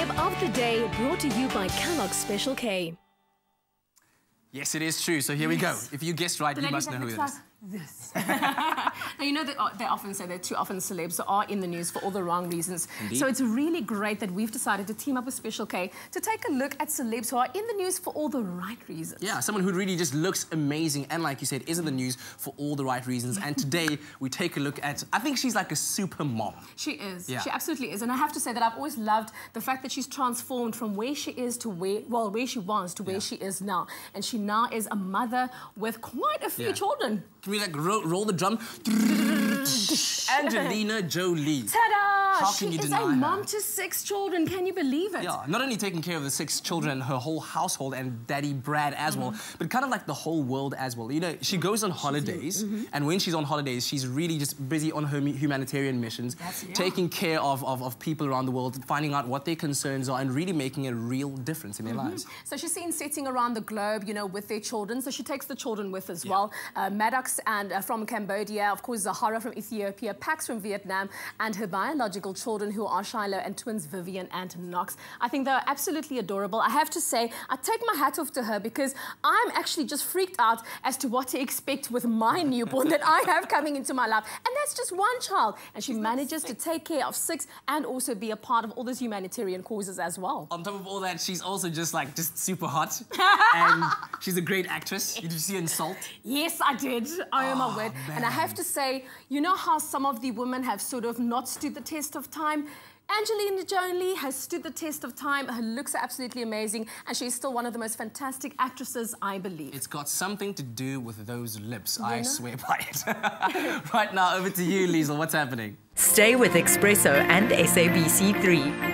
Babe of the Day, brought to you by Kellogg's Special K. Yes, it is true. So here we go. If you guessed right, you must know who it is. Like this. Now, you know that they often say that too often celebs are in the news for all the wrong reasons. Indeed. So it's really great that we've decided to team up with Special K to take a look at celebs who are in the news for all the right reasons. Yeah, someone who really just looks amazing and, like you said, is in the news for all the right reasons. And today we take a look at, I think she's like a super mom. She is. Yeah. She absolutely is. And I have to say that I've always loved the fact that she's transformed from where she is to where, well, where she was to where she is now. And she now is a mother with quite a few children. Can we, like, roll the drum? Angelina Jolie. Ta-da! How can you deny her? She is a mom to 6 children. Can you believe it? Yeah, not only taking care of the 6 children and her whole household and Daddy Brad as well, but kind of like the whole world as well. You know, she goes on holidays, and when she's on holidays, she's really just busy on her humanitarian missions, taking care of people around the world, finding out what their concerns are and really making a real difference in their lives. So she's seen sitting around the globe, you know, with their children. So she takes the children with as well. Maddox and from Cambodia, of course, Zahara from Ethiopia, Pax from Vietnam, and her biological children, who are Shiloh and twins Vivian and Knox. I think they're absolutely adorable. I have to say, I take my hat off to her because I'm actually just freaked out as to what to expect with my newborn that I have coming into my life. And that's just 1 child. And she manages to take care of 6 and also be a part of all those humanitarian causes as well. On top of all that, she's also just like, just super hot. And she's a great actress. Did you see her in Salt? Yes, I did. I am aware. And I have to say, you know how some of the women have sort of not stood the test of time? Angelina Jolie has stood the test of time. Her looks are absolutely amazing, and she's still one of the most fantastic actresses, I believe. It's got something to do with those lips. You I swear by it. Right now, over to you, Liesl. What's happening? Stay with Espresso and SABC 3.